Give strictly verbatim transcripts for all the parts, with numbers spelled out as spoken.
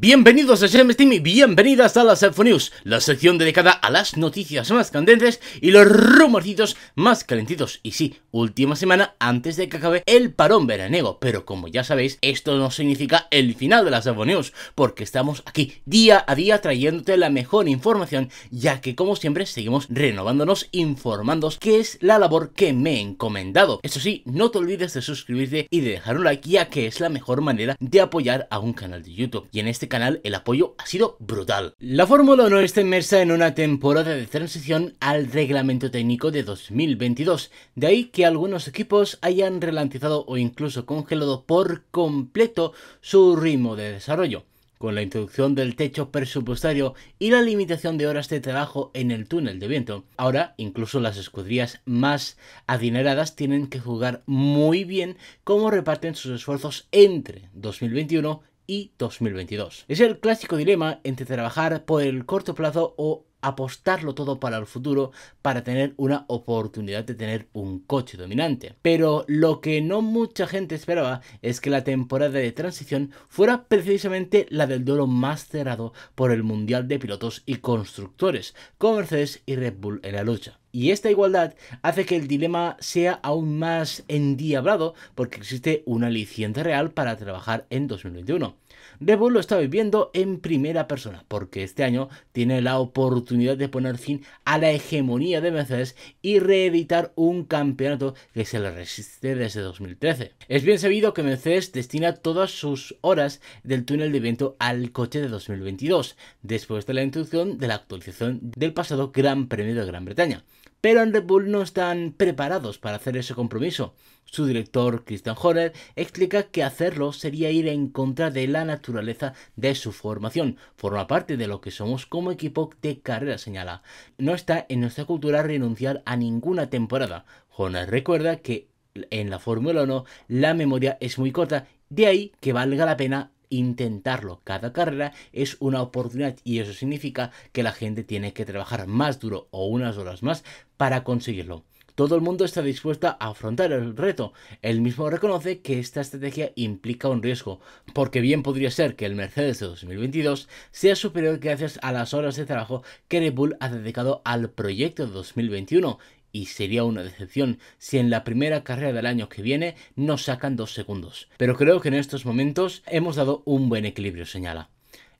Bienvenidos a James Stream y bienvenidas a las F News, la sección dedicada a las noticias más candentes y los rumorcitos más calentitos. Y sí, última semana antes de que acabe el parón veraniego, pero como ya sabéis, esto no significa el final de las F News, porque estamos aquí día a día trayéndote la mejor información, ya que como siempre seguimos renovándonos, informándoos, que es la labor que me he encomendado. Eso sí, no te olvides de suscribirte y de dejar un like, ya que es la mejor manera de apoyar a un canal de YouTube, y en este este canal el apoyo ha sido brutal. La Fórmula uno está inmersa en una temporada de transición al reglamento técnico de dos mil veintidós, de ahí que algunos equipos hayan ralentizado o incluso congelado por completo su ritmo de desarrollo. Con la introducción del techo presupuestario y la limitación de horas de trabajo en el túnel de viento, ahora incluso las escuderías más adineradas tienen que jugar muy bien cómo reparten sus esfuerzos entre dos mil veintiuno y dos mil veintidós. Es el clásico dilema entre trabajar por el corto plazo o apostarlo todo para el futuro para tener una oportunidad de tener un coche dominante. Pero lo que no mucha gente esperaba es que la temporada de transición fuera precisamente la del duelo más cerrado por el Mundial de Pilotos y Constructores, con Mercedes y Red Bull en la lucha. Y esta igualdad hace que el dilema sea aún más endiablado, porque existe un aliciente real para trabajar en dos mil veintiuno. Red Bull lo está viviendo en primera persona, porque este año tiene la oportunidad de poner fin a la hegemonía de Mercedes y reeditar un campeonato que se le resiste desde dos mil trece. Es bien sabido que Mercedes destina todas sus horas del túnel de viento al coche de dos mil veintidós, después de la introducción de la actualización del pasado Gran Premio de Gran Bretaña. Pero en Red Bull no están preparados para hacer ese compromiso. Su director, Christian Horner, explica que hacerlo sería ir en contra de la naturaleza de su formación. Forma parte de lo que somos como equipo de carrera, señala. No está en nuestra cultura renunciar a ninguna temporada. Horner recuerda que en la Fórmula uno la memoria es muy corta, de ahí que valga la pena intentarlo. Cada carrera es una oportunidad y eso significa que la gente tiene que trabajar más duro o unas horas más para conseguirlo. Todo el mundo está dispuesto a afrontar el reto. Él mismo reconoce que esta estrategia implica un riesgo, porque bien podría ser que el Mercedes de dos mil veintidós sea superior gracias a las horas de trabajo que Red Bull ha dedicado al proyecto de dos mil veintiuno. Y sería una decepción si en la primera carrera del año que viene nos sacan dos segundos. Pero creo que en estos momentos hemos dado un buen equilibrio, señala.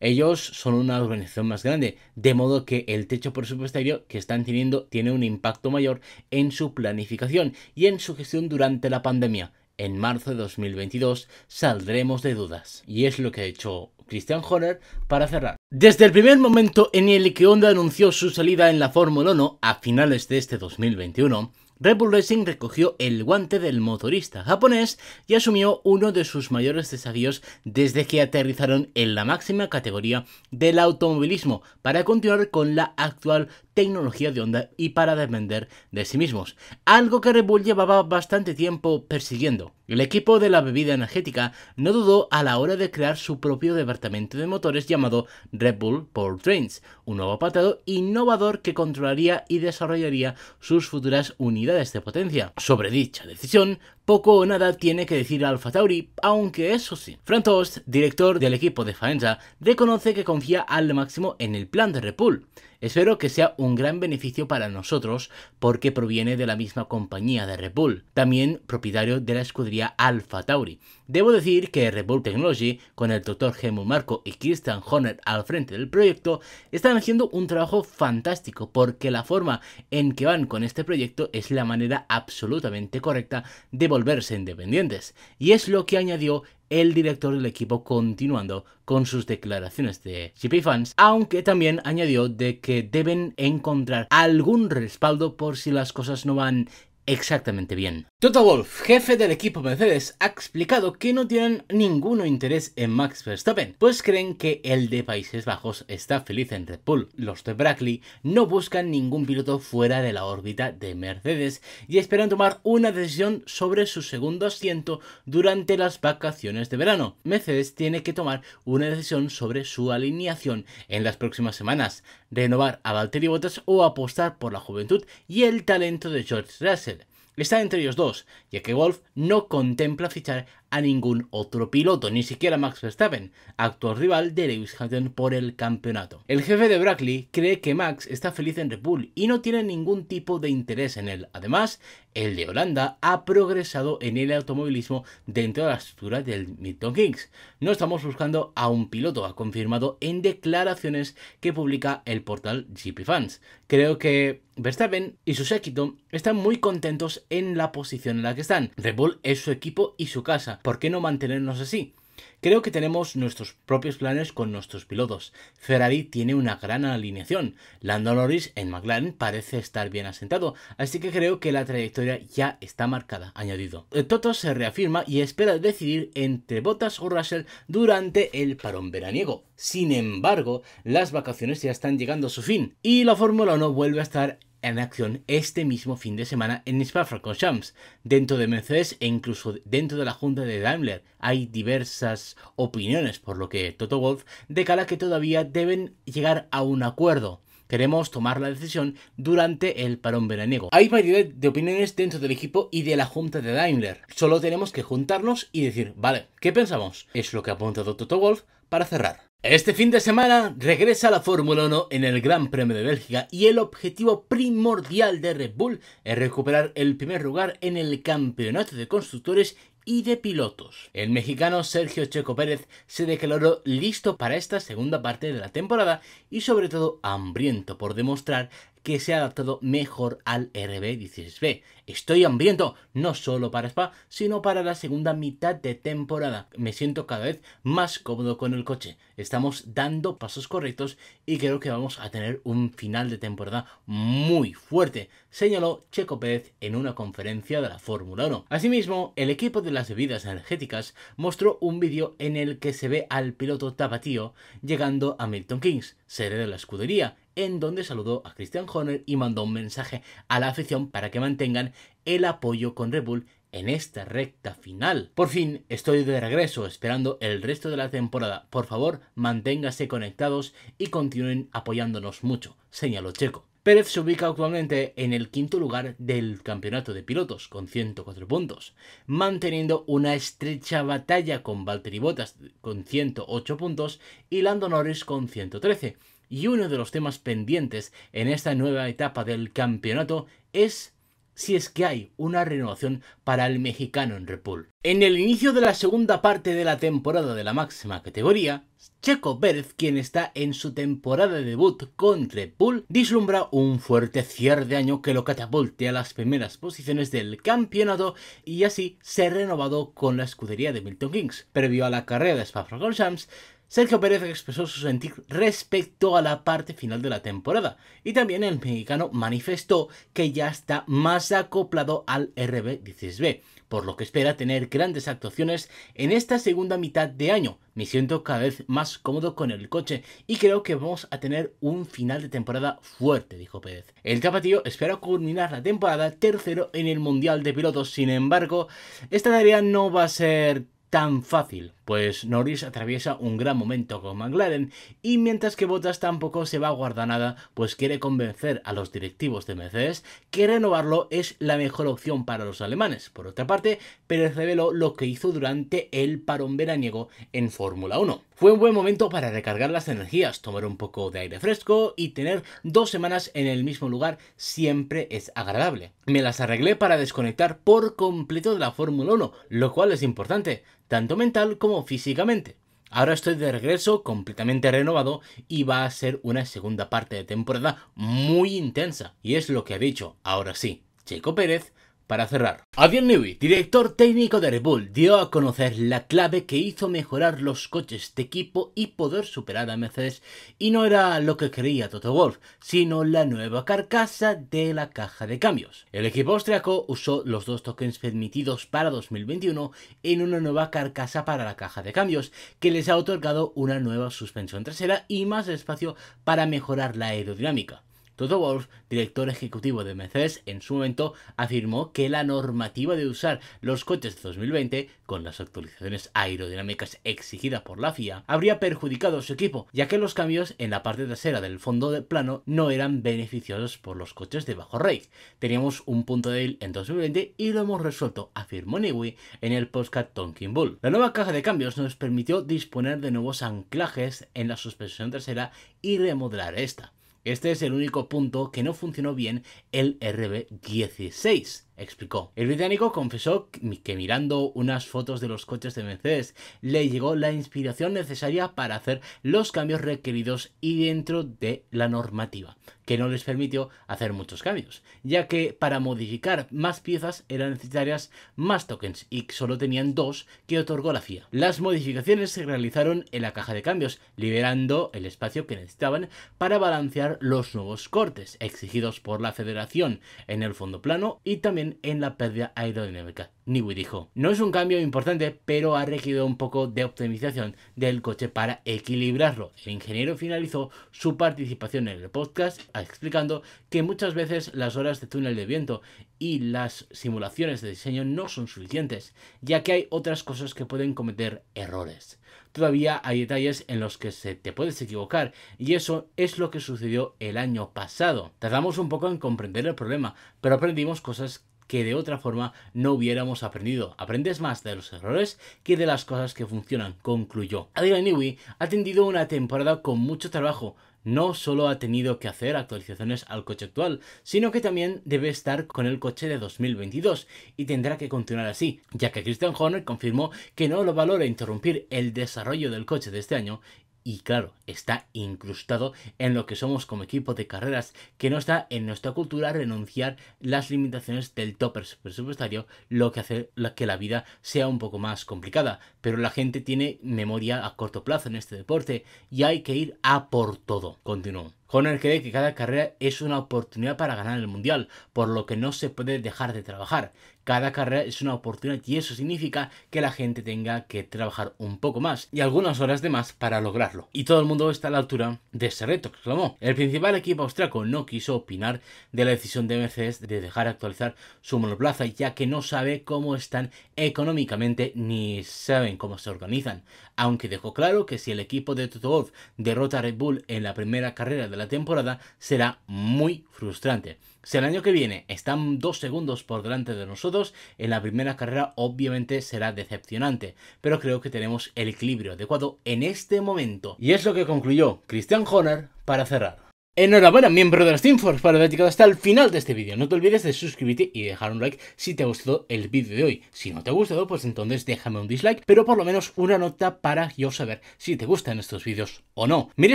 Ellos son una organización más grande, de modo que el techo presupuestario que están teniendo tiene un impacto mayor en su planificación y en su gestión durante la pandemia. En marzo de dos mil veintidós saldremos de dudas. Y es lo que ha hecho Christian Horner para cerrar. Desde el primer momento en el que Honda anunció su salida en la Fórmula uno a finales de este dos mil veintiuno, Red Bull Racing recogió el guante del motorista japonés y asumió uno de sus mayores desafíos desde que aterrizaron en la máxima categoría del automovilismo para continuar con la actual tecnología de Honda y para depender de sí mismos, algo que Red Bull llevaba bastante tiempo persiguiendo. El equipo de la bebida energética no dudó a la hora de crear su propio departamento de motores llamado Red Bull Power Trains, un nuevo apartado innovador que controlaría y desarrollaría sus futuras unidades de potencia. Sobre dicha decisión, poco o nada tiene que decir AlphaTauri, aunque eso sí, Franz Tost, director del equipo de Faenza, reconoce que confía al máximo en el plan de Red Bull. Espero que sea un gran beneficio para nosotros porque proviene de la misma compañía de Red Bull, también propietario de la escudería AlphaTauri. Debo decir que Red Bull Technology, con el doctor Helmut Marko y Christian Horner al frente del proyecto, están haciendo un trabajo fantástico porque la forma en que van con este proyecto es la manera absolutamente correcta de volverse independientes. Y es lo que añadió el director del equipo continuando con sus declaraciones de GPFans, aunque también añadió de que deben encontrar algún respaldo por si las cosas no van exactamente bien. Toto Wolff, jefe del equipo Mercedes, ha explicado que no tienen ninguno interés en Max Verstappen, pues creen que el de Países Bajos está feliz en Red Bull. Los de Brackley no buscan ningún piloto fuera de la órbita de Mercedes y esperan tomar una decisión sobre su segundo asiento durante las vacaciones de verano. Mercedes tiene que tomar una decisión sobre su alineación en las próximas semanas, renovar a Valtteri Bottas o apostar por la juventud y el talento de George Russell. Está entre ellos dos, ya que Wolff no contempla fichar a ningún otro piloto, ni siquiera Max Verstappen, actual rival de Lewis Hamilton por el campeonato. El jefe de Brackley cree que Max está feliz en Red Bull y no tiene ningún tipo de interés en él. Además, el de Holanda ha progresado en el automovilismo dentro de la estructura del Milton Keynes. No estamos buscando a un piloto, ha confirmado en declaraciones que publica el portal G P Fans. Creo que Verstappen y su séquito están muy contentos en la posición en la que están. Red Bull es su equipo y su casa, ¿por qué no mantenernos así? Creo que tenemos nuestros propios planes con nuestros pilotos. Ferrari tiene una gran alineación. Lando Norris en McLaren parece estar bien asentado, así que creo que la trayectoria ya está marcada, añadido. Toto se reafirma y espera decidir entre Bottas o Russell durante el parón veraniego. Sin embargo, las vacaciones ya están llegando a su fin y la Fórmula uno vuelve a estar en acción este mismo fin de semana en Spa-Francorchamps. Dentro de Mercedes e incluso dentro de la junta de Daimler hay diversas opiniones, por lo que Toto Wolff declara que todavía deben llegar a un acuerdo. Queremos tomar la decisión durante el parón veraniego. Hay variedad de opiniones dentro del equipo y de la junta de Daimler. Solo tenemos que juntarnos y decir, vale, ¿qué pensamos? Es lo que ha apuntado Toto Wolff para cerrar. Este fin de semana regresa la Fórmula uno en el Gran Premio de Bélgica y el objetivo primordial de Red Bull es recuperar el primer lugar en el campeonato de constructores y de pilotos. El mexicano Sergio Checo Pérez se declaró listo para esta segunda parte de la temporada y sobre todo hambriento por demostrar que se ha adaptado mejor al R B dieciséis B. Estoy hambriento, no solo para Spa, sino para la segunda mitad de temporada. Me siento cada vez más cómodo con el coche. Estamos dando pasos correctos y creo que vamos a tener un final de temporada muy fuerte, señaló Checo Pérez en una conferencia de la Fórmula uno. Asimismo, el equipo de las bebidas energéticas mostró un vídeo en el que se ve al piloto tapatío llegando a Milton Keynes, sede de la escudería, en donde saludó a Christian Horner y mandó un mensaje a la afición para que mantengan el apoyo con Red Bull en esta recta final. Por fin estoy de regreso, esperando el resto de la temporada. Por favor, manténgase conectados y continúen apoyándonos mucho, señaló Checo. Pérez se ubica actualmente en el quinto lugar del campeonato de pilotos con ciento cuatro puntos, manteniendo una estrecha batalla con Valtteri Bottas con ciento ocho puntos y Lando Norris con ciento trece. Y uno de los temas pendientes en esta nueva etapa del campeonato es si es que hay una renovación para el mexicano en Red Bull. En el inicio de la segunda parte de la temporada de la máxima categoría, Checo Pérez, quien está en su temporada de debut con Red Bull, vislumbra un fuerte cierre de año que lo catapulte a las primeras posiciones del campeonato y así se renovado con la escudería de Milton Keynes. Previo a la carrera de Spa-Francorchamps, Sergio Pérez expresó su sentir respecto a la parte final de la temporada y también el mexicano manifestó que ya está más acoplado al R B dieciséis B, por lo que espera tener grandes actuaciones en esta segunda mitad de año. Me siento cada vez más cómodo con el coche y creo que vamos a tener un final de temporada fuerte, dijo Pérez. El tapatío espera culminar la temporada tercero en el Mundial de Pilotos, sin embargo, esta tarea no va a ser tan fácil, pues Norris atraviesa un gran momento con McLaren y mientras que Bottas tampoco se va a guardar nada, pues quiere convencer a los directivos de Mercedes que renovarlo es la mejor opción para los alemanes. Por otra parte, Pérez reveló lo que hizo durante el parón veraniego en Fórmula uno. Fue un buen momento para recargar las energías, tomar un poco de aire fresco y tener dos semanas en el mismo lugar siempre es agradable. Me las arreglé para desconectar por completo de la Fórmula uno, lo cual es importante, tanto mental como físicamente. Ahora estoy de regreso completamente renovado y va a ser una segunda parte de temporada muy intensa. Y es lo que ha dicho, ahora sí, Checo Pérez, para cerrar. Adrian Newey, director técnico de Red Bull, dio a conocer la clave que hizo mejorar los coches de equipo y poder superar a Mercedes, y no era lo que creía Toto Wolff, sino la nueva carcasa de la caja de cambios. El equipo austriaco usó los dos tokens permitidos para dos mil veintiuno en una nueva carcasa para la caja de cambios, que les ha otorgado una nueva suspensión trasera y más espacio para mejorar la aerodinámica. Toto Wolff, director ejecutivo de Mercedes, en su momento afirmó que la normativa de usar los coches de dos mil veinte, con las actualizaciones aerodinámicas exigidas por la F I A, habría perjudicado a su equipo, ya que los cambios en la parte trasera del fondo de plano no eran beneficiosos por los coches de bajo rake. Teníamos un punto débil en dos mil veinte y lo hemos resuelto, afirmó Newey en el podcast Tonkin Bull. La nueva caja de cambios nos permitió disponer de nuevos anclajes en la suspensión trasera y remodelar esta. Este es el único punto que no funcionó bien el R B dieciséis, explicó. El británico confesó que mirando unas fotos de los coches de Mercedes le llegó la inspiración necesaria para hacer los cambios requeridos y dentro de la normativa, que no les permitió hacer muchos cambios, ya que para modificar más piezas eran necesarias más tokens y solo tenían dos que otorgó la F I A. Las modificaciones se realizaron en la caja de cambios, liberando el espacio que necesitaban para balancear los nuevos cortes exigidos por la Federación en el fondo plano y también en la pérdida aerodinámica. Newey dijo: no es un cambio importante, pero ha requerido un poco de optimización del coche para equilibrarlo. El ingeniero finalizó su participación en el podcast explicando que muchas veces las horas de túnel de viento y las simulaciones de diseño no son suficientes, ya que hay otras cosas que pueden cometer errores. Todavía hay detalles en los que se te puedes equivocar y eso es lo que sucedió el año pasado. Tardamos un poco en comprender el problema, pero aprendimos cosas que de otra forma no hubiéramos aprendido. Aprendes más de los errores que de las cosas que funcionan, concluyó. Adrian Newey ha tenido una temporada con mucho trabajo. No solo ha tenido que hacer actualizaciones al coche actual, sino que también debe estar con el coche de dos mil veintidós y tendrá que continuar así, ya que Christian Horner confirmó que no lo valora interrumpir el desarrollo del coche de este año. Y claro, está incrustado en lo que somos como equipo de carreras, que no está en nuestra cultura renunciar las limitaciones del tope presupuestario, lo que hace que la vida sea un poco más complicada. Pero la gente tiene memoria a corto plazo en este deporte y hay que ir a por todo, continuó. Horner cree que cada carrera es una oportunidad para ganar el mundial, por lo que no se puede dejar de trabajar. Cada carrera es una oportunidad y eso significa que la gente tenga que trabajar un poco más y algunas horas de más para lograrlo. Y todo el mundo está a la altura de ese reto, exclamó. El principal equipo austriaco no quiso opinar de la decisión de Mercedes de dejar actualizar su monoplaza, ya que no sabe cómo están económicamente ni saben cómo se organizan. Aunque dejó claro que si el equipo de Toto Wolff derrota a Red Bull en la primera carrera de la temporada será muy frustrante. Si el año que viene están dos segundos por delante de nosotros en la primera carrera, obviamente será decepcionante, pero creo que tenemos el equilibrio adecuado en este momento. Y es lo que concluyó Christian Horner para cerrar. Enhorabuena, miembro de los TeamForce, por haber llegado hasta el final de este vídeo. No te olvides de suscribirte y dejar un like si te ha gustado el vídeo de hoy. Si no te ha gustado, pues entonces déjame un dislike, pero por lo menos una nota para yo saber si te gustan estos vídeos o no. Mira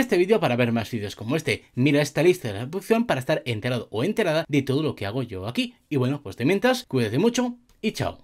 este vídeo para ver más vídeos como este. Mira esta lista de la reproducción para estar enterado o enterada de todo lo que hago yo aquí. Y bueno, pues de mientras, cuídate mucho y chao.